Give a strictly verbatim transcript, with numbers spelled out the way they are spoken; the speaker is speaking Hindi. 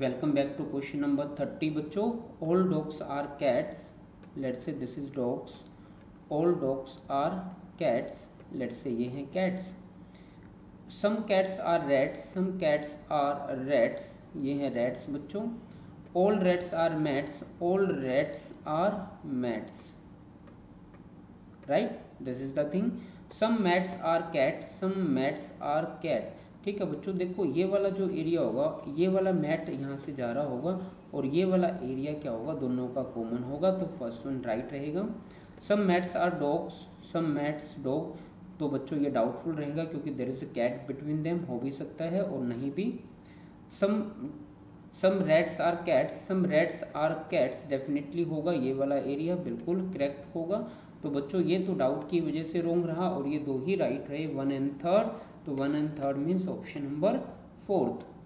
Welcome back to question number thirty बच्चों। All dogs are cats, let's say this is dogs. All dogs are cats, let's say ये हैं cats. Some cats are rats, some cats are rats, ये हैं रैट्स बच्चों। All rats are mats, all rats are mats, right, this is the thing. Some mats are cats, some mats are cat, ठीक है बच्चों। देखो ये वाला जो एरिया होगा, ये वाला मैट यहाँ से जा रहा होगा और ये वाला एरिया क्या होगा, दोनों का कॉमन होगा, तो फर्स्ट वन राइट रहेगा। Some mats are dogs, some mats dog, तो बच्चों ये डाउटफुल रहेगा क्योंकि there is a cat between them, हो भी सकता है और नहीं भी। Some some rats are cats, some rats are cats, definitely होगा, ये वाला एरिया बिल्कुल करेक्ट होगा। तो बच्चों ये तो डाउट की वजह से रोंग रहा और ये दो ही राइट रहे, वन एंड थर्ड, तो one and third means option number fourth.